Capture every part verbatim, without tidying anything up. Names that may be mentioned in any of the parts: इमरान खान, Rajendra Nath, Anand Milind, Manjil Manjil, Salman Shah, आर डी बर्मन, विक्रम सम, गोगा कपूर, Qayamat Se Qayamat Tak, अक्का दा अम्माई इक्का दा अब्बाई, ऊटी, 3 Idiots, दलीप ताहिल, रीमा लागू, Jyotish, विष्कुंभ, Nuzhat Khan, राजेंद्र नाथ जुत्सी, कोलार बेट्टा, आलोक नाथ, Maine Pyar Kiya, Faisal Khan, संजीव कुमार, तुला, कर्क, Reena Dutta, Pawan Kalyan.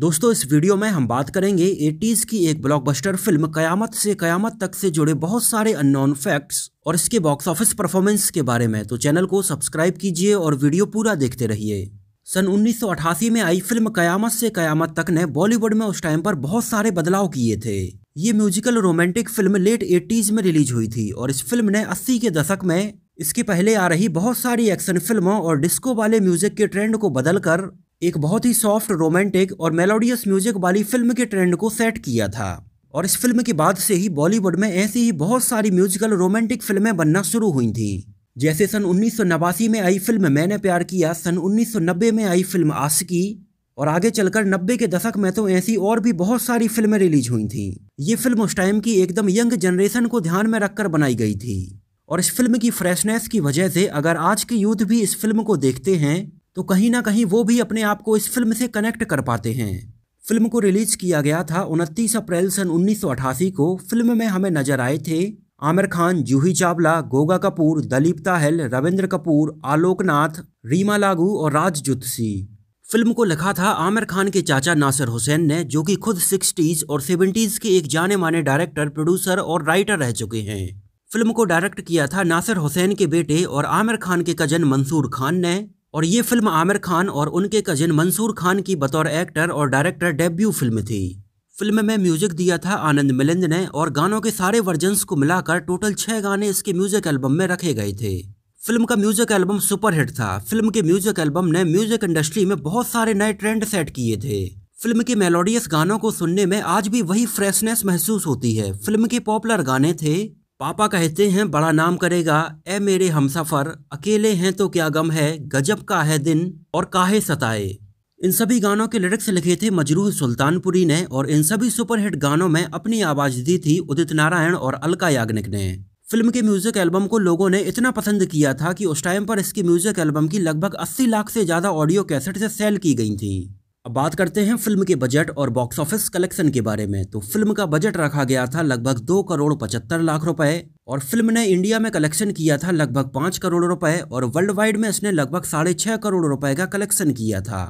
दोस्तों इस वीडियो में हम बात करेंगे एटीज़ की एक ब्लॉकबस्टर फिल्म कयामत से कयामत तक से जुड़े बहुत सारे अननोन फैक्ट्स और इसके बॉक्स ऑफिस परफॉर्मेंस के बारे में। तो चैनल को सब्सक्राइब कीजिए और वीडियो पूरा देखते रहिए। सन उन्नीस सौ अठासी में आई फिल्म कयामत से कयामत तक ने बॉलीवुड में उस टाइम पर बहुत सारे बदलाव किए थे। ये musical romantic film late eighties में रिलीज हुई थी और इस फिल्म ने अस्सी के दशक में इसके पहले आ रही बहुत सारी एक्शन फिल्मों और डिस्को वाले म्यूजिक के ट्रेंड को बदलकर एक बहुत ही सॉफ्ट रोमांटिक और मेलोडियस म्यूजिक वाली फिल्म के ट्रेंड को सेट किया था। और इस फिल्म के बाद से ही बॉलीवुड में ऐसी ही बहुत सारी म्यूजिकल रोमांटिक फिल्में बनना शुरू हुई थीं, जैसे सन उन्नीस सौ नवासी में आई फिल्म मैंने प्यार किया, सन उन्नीस सौ नब्बे में आई फिल्म आशिकी और आगे चलकर नब्बे के दशक में तो ऐसी और भी बहुत सारी फिल्में रिलीज हुई थीं। ये फिल्म उस टाइम की एकदम यंग जनरेशन को ध्यान में रखकर बनाई गई थी और इस फिल्म की फ्रेशनेस की वजह से अगर आज के यूथ भी इस फिल्म को देखते हैं तो कहीं ना कहीं वो भी अपने आप को इस फिल्म से कनेक्ट कर पाते हैं। फिल्म को रिलीज किया गया था उनतीस अप्रैल सन उन्नीस सौ अठासी को। फिल्म में हमें नजर आए थे आमिर खान, जूही चावला, गोगा कपूर, दलीप ताहिल, रविंद्र कपूर, आलोक नाथ, रीमा लागू और राज जुत्सी। फिल्म को लिखा था आमिर खान के चाचा नासिर हुसैन ने, जो कि खुद सिक्सटीज और सेवेंटीज के एक जाने माने डायरेक्टर, प्रोड्यूसर और राइटर रह चुके हैं। फिल्म को डायरेक्ट किया था नासिर हुसैन के बेटे और आमिर खान के कजन मंसूर खान ने और ये फिल्म आमिर खान और उनके कजिन मंसूर खान की बतौर एक्टर और डायरेक्टर डेब्यू फिल्म थी। फिल्म में म्यूजिक दिया था आनंद मिलिंद ने और गानों के सारे वर्जन्स को मिलाकर टोटल छह गाने इसके म्यूजिक एल्बम में रखे गए थे। फिल्म का म्यूजिक एल्बम सुपरहिट था। फिल्म के म्यूजिक एल्बम ने म्यूजिक इंडस्ट्री में बहुत सारे नए ट्रेंड सेट किए थे। फिल्म के मेलोडियस गानों को सुनने में आज भी वही फ्रेशनेस महसूस होती है। फिल्म के पॉपुलर गाने थे पापा कहते हैं बड़ा नाम करेगा, ए मेरे हमसफर, अकेले हैं तो क्या गम है, गजब का है दिन और काहे सताए। इन सभी गानों के लिरिक्स लिखे थे मजरूह सुल्तानपुरी ने और इन सभी सुपरहिट गानों में अपनी आवाज दी थी उदित नारायण और अलका याग्निक ने। फिल्म के म्यूजिक एल्बम को लोगों ने इतना पसंद किया था कि उस टाइम पर इसके म्यूजिक एल्बम की लगभग अस्सी लाख से ज्यादा ऑडियो कैसेट से सेल की गई थी। अब बात करते हैं फिल्म के बजट और बॉक्स ऑफिस कलेक्शन के बारे में। तो फिल्म का बजट रखा गया था लगभग दो करोड़ पचहत्तर लाख रुपए और फिल्म ने इंडिया में कलेक्शन किया था लगभग पाँच करोड़ रुपए और वर्ल्ड वाइड में इसने लगभग साढ़े छः करोड़ रुपए का कलेक्शन किया था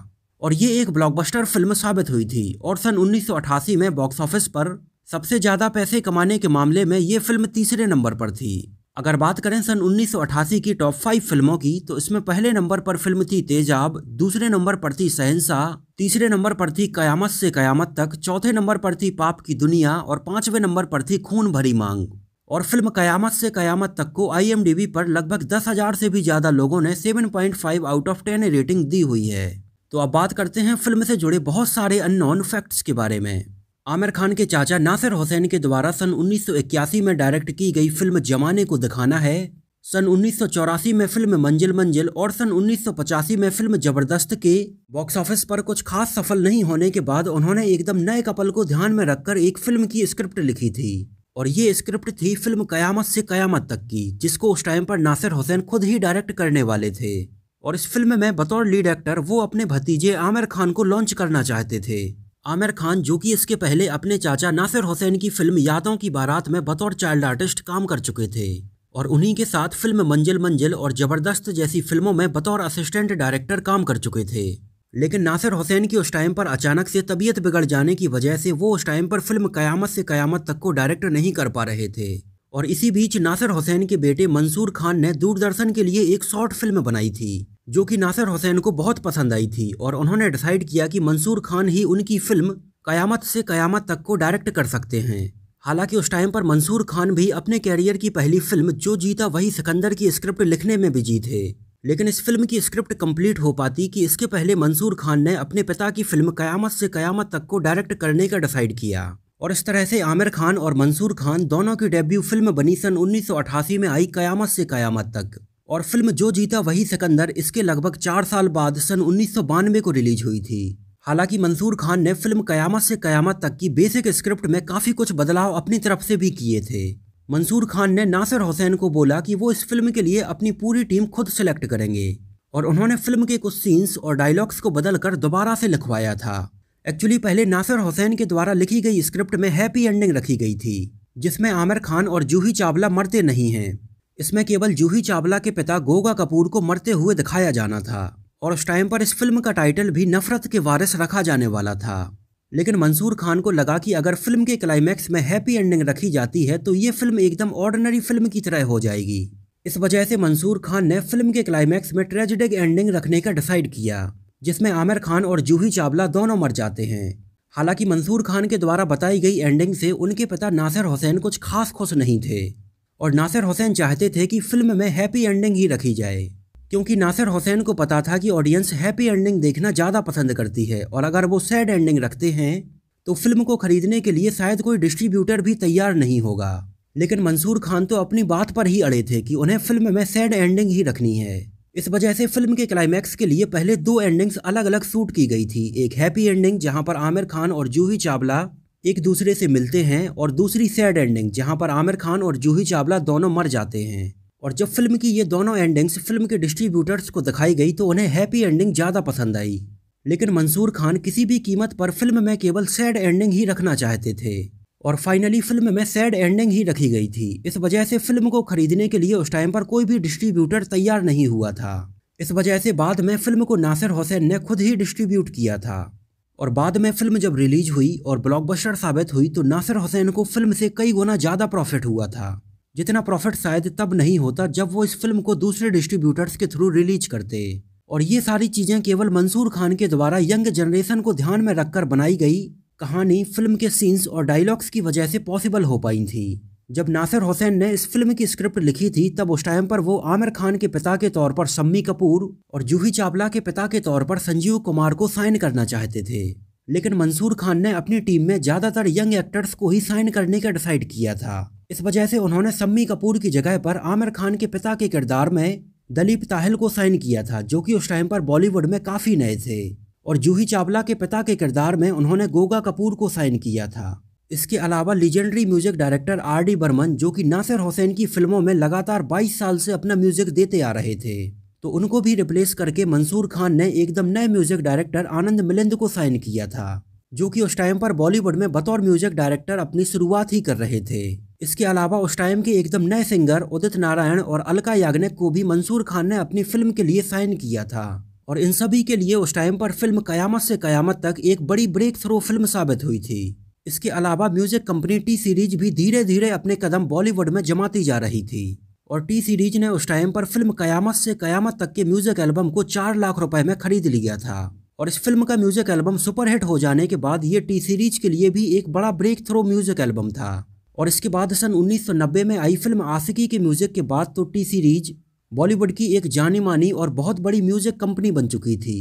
और ये एक ब्लॉकबस्टर फिल्म साबित हुई थी। और सन उन्नीस सौ अठासी में बॉक्स ऑफिस पर सबसे ज़्यादा पैसे कमाने के मामले में ये फिल्म तीसरे नंबर पर थी। अगर बात करें सन उन्नीस सौ अठासी की टॉप फाइव फिल्मों की तो इसमें पहले नंबर पर फिल्म थी तेजाब, दूसरे नंबर पर थी शहंशाह, तीसरे नंबर पर थी कयामत से कयामत तक, चौथे नंबर पर थी पाप की दुनिया और पाँचवें नंबर पर थी खून भरी मांग। और फिल्म कयामत से कयामत तक को आईएमडीबी पर लगभग दस हज़ार से भी ज़्यादा लोगों ने सात पॉइंट पाँच आउट ऑफ टेन रेटिंग दी हुई है। तो अब बात करते हैं फिल्म से जुड़े बहुत सारे अननोन फैक्ट्स के बारे में। आमिर खान के चाचा नासिर हुसैन के द्वारा सन उन्नीस सौ इक्यासी में डायरेक्ट की गई फिल्म जमाने को दिखाना है, सन उन्नीस सौ चौरासी में फिल्म मंजिल मंजिल और सन उन्नीस सौ पचासी में फिल्म जबरदस्त के बॉक्स ऑफिस पर कुछ खास सफल नहीं होने के बाद उन्होंने एकदम नए कपल को ध्यान में रखकर एक फिल्म की स्क्रिप्ट लिखी थी और ये स्क्रिप्ट थी फिल्म कयामत से कयामत तक की, जिसको उस टाइम पर नासिर हुसैन खुद ही डायरेक्ट करने वाले थे। और इस फिल्म में बतौर लीड एक्टर वो अपने भतीजे आमिर खान को लॉन्च करना चाहते थे। आमिर खान, जो कि इसके पहले अपने चाचा नासिर हुसैन की फिल्म यादों की बारात में बतौर चाइल्ड आर्टिस्ट काम कर चुके थे और उन्हीं के साथ फिल्म मंजिल मंजिल और ज़बरदस्त जैसी फिल्मों में बतौर असिस्टेंट डायरेक्टर काम कर चुके थे। लेकिन नासिर हुसैन की उस टाइम पर अचानक से तबीयत बिगड़ जाने की वजह से वो उस टाइम पर फिल्म कयामत से कयामत तक को डायरेक्ट नहीं कर पा रहे थे। और इसी बीच नासिर हुसैन के बेटे मंसूर खान ने दूरदर्शन के लिए एक शॉर्ट फिल्म बनाई थी जो कि नासिर हुसैन को बहुत पसंद आई थी और उन्होंने डिसाइड किया कि मंसूर खान ही उनकी फिल्म कयामत से कयामत तक को डायरेक्ट कर सकते हैं। हालांकि उस टाइम पर मंसूर खान भी अपने कैरियर की पहली फिल्म जो जीता वही सिकंदर की स्क्रिप्ट लिखने में बिजी थे, लेकिन इस फिल्म की स्क्रिप्ट कंप्लीट हो पाती कि इसके पहले मंसूर खान ने अपने पिता की फिल्म कयामत से कयामत तक को डायरेक्ट करने का डिसाइड किया। और इस तरह से आमिर खान और मंसूर खान दोनों की डेब्यू फिल्म बनी सन उन्नीस सौ अठासी में आई कयामत से कयामत तक। और फिल्म जो जीता वही सिकंदर इसके लगभग चार साल बाद सन उन्नीस सौ बानवे को रिलीज हुई थी। हालांकि मंसूर खान ने फिल्म कयामत से कयामत तक की बेसिक स्क्रिप्ट में काफ़ी कुछ बदलाव अपनी तरफ से भी किए थे। मंसूर खान ने नासिर हुसैन को बोला कि वो इस फिल्म के लिए अपनी पूरी टीम खुद सेलेक्ट करेंगे और उन्होंने फिल्म के कुछ सीन्स और डायलॉग्स को बदलकर दोबारा से लिखवाया था। एक्चुअली पहले नासिर हुसैन के द्वारा लिखी गई स्क्रिप्ट में हैप्पी एंडिंग रखी गई थी जिसमें आमिर खान और जूही चावला मरते नहीं हैं। इसमें केवल जूही चावला के पिता गोगा कपूर को मरते हुए दिखाया जाना था और उस टाइम पर इस फिल्म का टाइटल भी नफरत के वारिस रखा जाने वाला था। लेकिन मंसूर खान को लगा कि अगर फिल्म के क्लाइमैक्स में हैप्पी एंडिंग रखी जाती है तो ये फिल्म एकदम ऑर्डिनरी फिल्म की तरह हो जाएगी। इस वजह से मंसूर खान ने फिल्म के क्लाइमैक्स में ट्रेजेडिक एंडिंग रखने का डिसाइड किया, जिसमें आमिर खान और जूही चावला दोनों मर जाते हैं। हालांकि मंसूर खान के द्वारा बताई गई एंडिंग से उनके पिता नासिर हुसैन कुछ खास खुश नहीं थे और नासिर हुसैन चाहते थे कि फिल्म में हैप्पी एंडिंग ही रखी जाए, क्योंकि नासिर हुसैन को पता था कि ऑडियंस हैप्पी एंडिंग देखना ज़्यादा पसंद करती है और अगर वो सैड एंडिंग रखते हैं तो फिल्म को खरीदने के लिए शायद कोई डिस्ट्रीब्यूटर भी तैयार नहीं होगा। लेकिन मंसूर खान तो अपनी बात पर ही अड़े थे कि उन्हें फिल्म में सैड एंडिंग ही रखनी है। इस वजह से फिल्म के क्लाइमैक्स के लिए पहले दो एंडिंग्स अलग अलग शूट की गई थी, एक हैप्पी एंडिंग जहां पर आमिर खान और जूही चावला एक दूसरे से मिलते हैं और दूसरी सैड एंडिंग जहां पर आमिर खान और जूही चावला दोनों मर जाते हैं। और जब फिल्म की ये दोनों एंडिंग्स फिल्म के डिस्ट्रीब्यूटर्स को दिखाई गई तो उन्हें हैप्पी एंडिंग ज़्यादा पसंद आई, लेकिन मंसूर खान किसी भी कीमत पर फिल्म में केवल सैड एंडिंग ही रखना चाहते थे और फाइनली फिल्म में सैड एंडिंग ही रखी गई थी। इस वजह से फिल्म को खरीदने के लिए उस टाइम पर कोई भी डिस्ट्रीब्यूटर तैयार नहीं हुआ था। इस वजह से बाद में फिल्म को नासिर हुसैन ने खुद ही डिस्ट्रीब्यूट किया था और बाद में फिल्म जब रिलीज हुई और ब्लॉकबस्टर साबित हुई तो नासिर हुसैन को फिल्म से कई गुना ज़्यादा प्रॉफिट हुआ था, जितना प्रॉफिट शायद तब नहीं होता जब वो इस फिल्म को दूसरे डिस्ट्रीब्यूटर्स के थ्रू रिलीज करते। और ये सारी चीज़ें केवल मंसूर खान के द्वारा यंग जनरेशन को ध्यान में रखकर बनाई गई कहानी, फिल्म के सीन्स और डायलॉग्स की वजह से पॉसिबल हो पाई थी। जब नासिर हुसैन ने इस फिल्म की स्क्रिप्ट लिखी थी तब उस टाइम पर वो आमिर खान के पिता के तौर पर शम्मी कपूर और जूही चावला के पिता के तौर पर संजीव कुमार को साइन करना चाहते थे, लेकिन मंसूर खान ने अपनी टीम में ज़्यादातर यंग एक्टर्स को ही साइन करने का डिसाइड किया था। इस वजह से उन्होंने शम्मी कपूर की जगह पर आमिर खान के पिता के किरदार में दलीप ताहिल को साइन किया था, जो कि उस टाइम पर बॉलीवुड में काफ़ी नए थे, और जूही चावला के पिता के किरदार में उन्होंने गोगा कपूर को साइन किया था। इसके अलावा legendary music director आर डी बर्मन, जो कि नासिर हुसैन की फिल्मों में लगातार बाईस साल से अपना म्यूज़िक देते आ रहे थे, तो उनको भी रिप्लेस करके मंसूर खान ने एकदम नए म्यूज़िक डायरेक्टर आनंद मिलिंद को साइन किया था, जो कि उस टाइम पर बॉलीवुड में बतौर म्यूज़िक डायरेक्टर अपनी शुरुआत ही कर रहे थे। इसके अलावा उस टाइम के एकदम नए सिंगर उदित नारायण और अलका याग्निक को भी मंसूर खान ने अपनी फिल्म के लिए साइन किया था, और इन सभी के लिए उस टाइम पर फिल्म कयामत से कयामत तक एक बड़ी ब्रेक थ्रू फिल्म साबित हुई थी। इसके अलावा म्यूज़िक कंपनी टी सीरीज भी धीरे धीरे अपने कदम बॉलीवुड में जमाती जा रही थी, और टी सीरीज ने उस टाइम पर फिल्म कयामत से कयामत तक के म्यूज़िक एल्बम को चार लाख रुपए में खरीद लिया था, और इस फिल्म का म्यूज़िक एल्बम सुपरहिट हो जाने के बाद ये टी सीरीज के लिए भी एक बड़ा ब्रेक थ्रू म्यूज़िक एल्बम था। और इसके बाद सन उन्नीस सौ नब्बे में आई फिल्म आशिकी के म्यूज़िक के बाद तो टी सीरीज बॉलीवुड की एक जानी मानी और बहुत बड़ी म्यूज़िक कंपनी बन चुकी थी।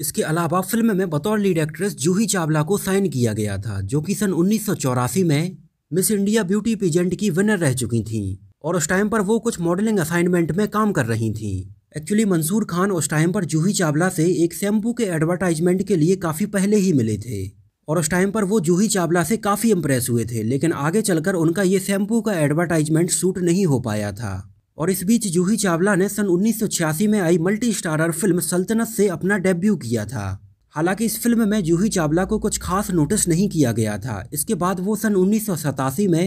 इसके अलावा फिल्म में बतौर लीड एक्ट्रेस जूही चावला को साइन किया गया था, जो कि सन उन्नीस सौ चौरासी में मिस इंडिया ब्यूटी पीजेंट की विनर रह चुकी थी, और उस टाइम पर वो कुछ मॉडलिंग असाइनमेंट में काम कर रही थी। एक्चुअली मंसूर खान उस टाइम पर जूही चावला से एक शैम्पू के एडवर्टाइजमेंट के लिए काफ़ी पहले ही मिले थे, और उस टाइम पर वो जूही चावला से काफ़ी इम्प्रेस हुए थे, लेकिन आगे चलकर उनका ये शैम्पू का एडवर्टाइजमेंट शूट नहीं हो पाया था। और इस बीच जूही चावला ने सन उन्नीस सौ छियासी में आई मल्टी स्टारर फिल्म सल्तनत से अपना डेब्यू किया था। हालांकि इस फिल्म में जूही चावला को कुछ खास नोटिस नहीं किया गया था। इसके बाद वो सन उन्नीस सौ सतासी में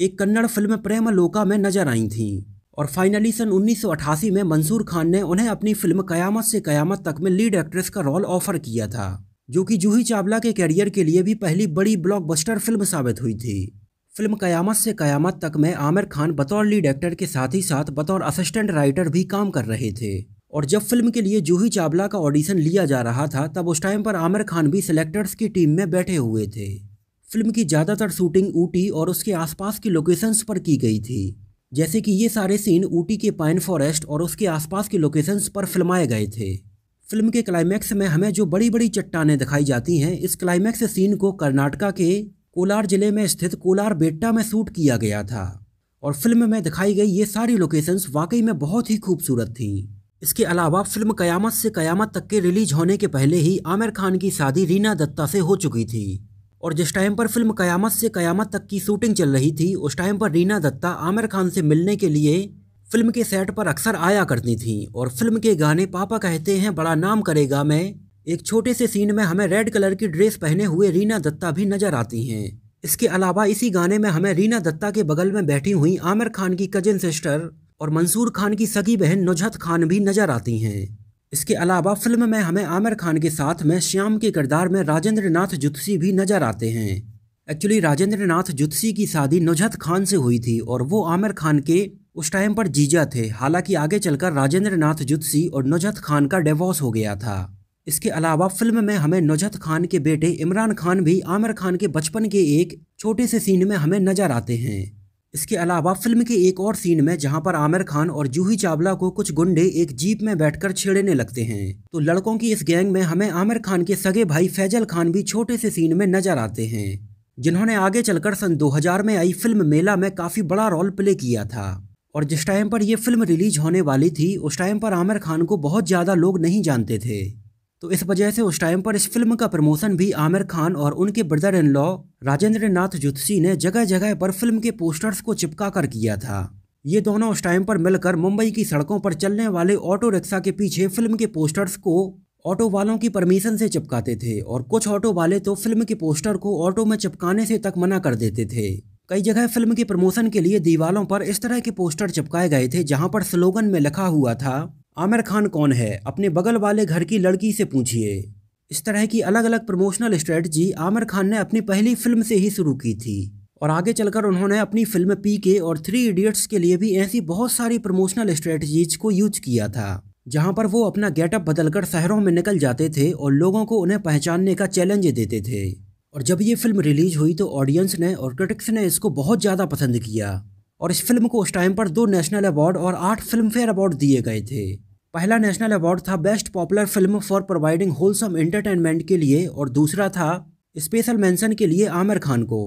एक कन्नड़ फिल्म प्रेम लोका में नजर आई थीं, और फाइनली सन उन्नीस सौ अठासी में मंसूर खान ने उन्हें अपनी फिल्म कयामत से कयामत तक में लीड एक्ट्रेस का रोल ऑफर किया था, जो कि जूही चावला के करियर के लिए भी पहली बड़ी ब्लॉकबस्टर फिल्म साबित हुई थी। फिल्म कयामत से कयामत तक में आमिर खान बतौर लीड एक्टर के साथ ही साथ बतौर असिस्टेंट राइटर भी काम कर रहे थे, और जब फिल्म के लिए जूही चावला का ऑडिशन लिया जा रहा था तब उस टाइम पर आमिर खान भी सिलेक्टर्स की टीम में बैठे हुए थे। फिल्म की ज़्यादातर शूटिंग ऊटी और उसके आसपास की लोकेशंस पर की गई थी, जैसे कि ये सारे सीन ऊटी के पाइन फॉरेस्ट और उसके आसपास की लोकेशंस पर फिल्माए गए थे। फिल्म के क्लाइमैक्स में हमें जो बड़ी बड़ी चट्टानें दिखाई जाती हैं, इस क्लाइमैक्स सीन को कर्नाटका के कोलार जिले में स्थित कोलार बेट्टा में शूट किया गया था, और फिल्म में दिखाई गई ये सारी लोकेशंस वाकई में बहुत ही खूबसूरत थीं। इसके अलावा फिल्म कयामत से कयामत तक के रिलीज होने के पहले ही आमिर खान की शादी रीना दत्ता से हो चुकी थी, और जिस टाइम पर फिल्म कयामत से कयामत तक की शूटिंग चल रही थी उस टाइम पर रीना दत्ता आमिर खान से मिलने के लिए फिल्म के सेट पर अक्सर आया करती थी, और फिल्म के गाने पापा कहते हैं बड़ा नाम करेगा में एक छोटे से सीन में हमें रेड कलर की ड्रेस पहने हुए रीना दत्ता भी नजर आती हैं। इसके अलावा इसी गाने में हमें रीना दत्ता के बगल में बैठी हुई आमिर खान की कजिन सिस्टर और मंसूर खान की सगी बहन नुजहत खान भी नजर आती हैं। इसके अलावा फिल्म में हमें आमिर खान के साथ में श्याम के किरदार में राजेंद्र नाथ जुत्सी भी नज़र आते हैं। एक्चुअली राजेंद्र नाथ जुत्सी की शादी नुजहत खान से हुई थी और वो आमिर खान के उस टाइम पर जीजा थे। हालांकि आगे चलकर राजेंद्र नाथ जुत्सी और नुजहत खान का डिवोर्स हो गया था। इसके अलावा फिल्म में हमें नुजहत खान के बेटे इमरान खान भी आमिर खान के बचपन के एक छोटे से सीन में हमें नज़र आते हैं। इसके अलावा फिल्म के एक और सीन में जहां पर आमिर खान और जूही चावला को कुछ गुंडे एक जीप में बैठकर छेड़ने लगते हैं, तो लड़कों की इस गैंग में हमें आमिर खान के सगे भाई फैजल खान भी छोटे से सीन में नजर आते हैं, जिन्होंने आगे चलकर सन दो हज़ार में आई फिल्म मेला में काफ़ी बड़ा रोल प्ले किया था। और जिस टाइम पर यह फिल्म रिलीज होने वाली थी उस टाइम पर आमिर खान को बहुत ज़्यादा लोग नहीं जानते थे, तो इस वजह से उस टाइम पर इस फिल्म का प्रमोशन भी आमिर खान और उनके brother in law राजेंद्र नाथ जुत्सी ने जगह जगह पर फिल्म के पोस्टर्स को चिपका कर किया था। ये दोनों उस टाइम पर मिलकर मुंबई की सड़कों पर चलने वाले ऑटो रिक्शा के पीछे फिल्म के पोस्टर्स को ऑटो वालों की परमिशन से चिपकाते थे और कुछ ऑटो वाले तो फिल्म के पोस्टर को ऑटो में चिपकाने से तक मना कर देते थे। कई जगह फिल्म के प्रमोशन के लिए दीवालों पर इस तरह के पोस्टर चिपकाए गए थे जहाँ पर स्लोगन में लिखा हुआ था, आमिर खान कौन है, अपने बगल वाले घर की लड़की से पूछिए। इस तरह की अलग अलग प्रमोशनल स्ट्रेटजी आमिर खान ने अपनी पहली फिल्म से ही शुरू की थी और आगे चलकर उन्होंने अपनी फिल्म पीके और थ्री इडियट्स के लिए भी ऐसी बहुत सारी प्रमोशनल स्ट्रेटजीज को यूज किया था, जहां पर वो अपना गेटअप बदलकर शहरों में निकल जाते थे और लोगों को उन्हें पहचानने का चैलेंज देते थे। और जब ये फिल्म रिलीज हुई तो ऑडियंस ने और क्रिटिक्स ने इसको बहुत ज़्यादा पसंद किया और इस फिल्म को उस टाइम पर दो नेशनल अवार्ड और आठ फिल्म फेयर अवार्ड दिए गए थे। पहला नेशनल अवार्ड था best popular film for providing wholesome entertainment के लिए और दूसरा था स्पेशल मेंशन के लिए आमिर खान को।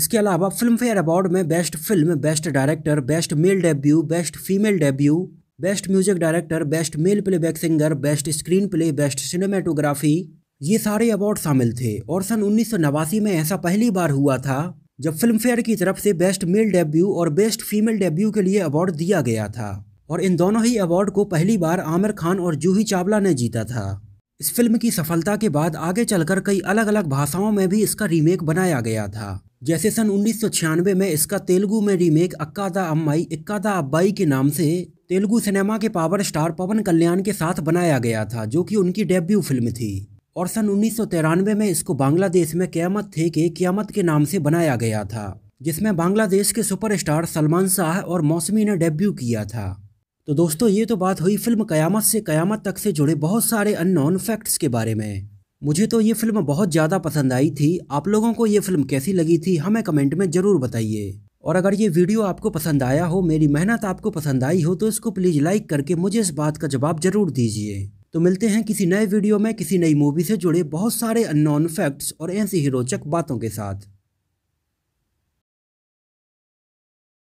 इसके अलावा फिल्म फेयर अवार्ड में best film, best director, best male debut, best female debut, best music director, best male playback singer, best screenplay, best cinematography, ये सारे अवार्ड शामिल थे। और सन उन्नीस सौ नवासी में ऐसा पहली बार हुआ था जब फिल्म फेयर की तरफ से बेस्ट मेल डेब्यू और बेस्ट फीमेल डेब्यू के लिए अवार्ड दिया गया था और इन दोनों ही अवार्ड को पहली बार आमिर खान और जूही चावला ने जीता था। इस फिल्म की सफलता के बाद आगे चलकर कई अलग अलग भाषाओं में भी इसका रीमेक बनाया गया था, जैसे सन उन्नीस सौ छियानवे में इसका तेलुगु में रीमेक अक्का दा अम्माई इक्का दा अब्बाई के नाम से तेलुगु सिनेमा के पावर स्टार पवन कल्याण के साथ बनाया गया था, जो कि उनकी डेब्यू फिल्म थी। और सन उन्नीस सौ तिरानवे में इसको बांग्लादेश में क़यामत थेके क़यामत के नाम से बनाया गया था, जिसमें बांग्लादेश के सुपरस्टार सलमान शाह और मौसमी ने डेब्यू किया था। तो दोस्तों ये तो बात हुई फिल्म क़यामत से क़यामत तक से जुड़े बहुत सारे अननोन फैक्ट्स के बारे में। मुझे तो ये फिल्म बहुत ज़्यादा पसंद आई थी। आप लोगों को ये फिल्म कैसी लगी थी हमें कमेंट में ज़रूर बताइए। और अगर ये वीडियो आपको पसंद आया हो, मेरी मेहनत आपको पसंद आई हो, तो इसको प्लीज़ लाइक करके मुझे इस बात का जवाब ज़रूर दीजिए। तो मिलते हैं किसी नए वीडियो में किसी नई मूवी से जुड़े बहुत सारे अननोन फैक्ट्स और ऐसी ही रोचक बातों के साथ।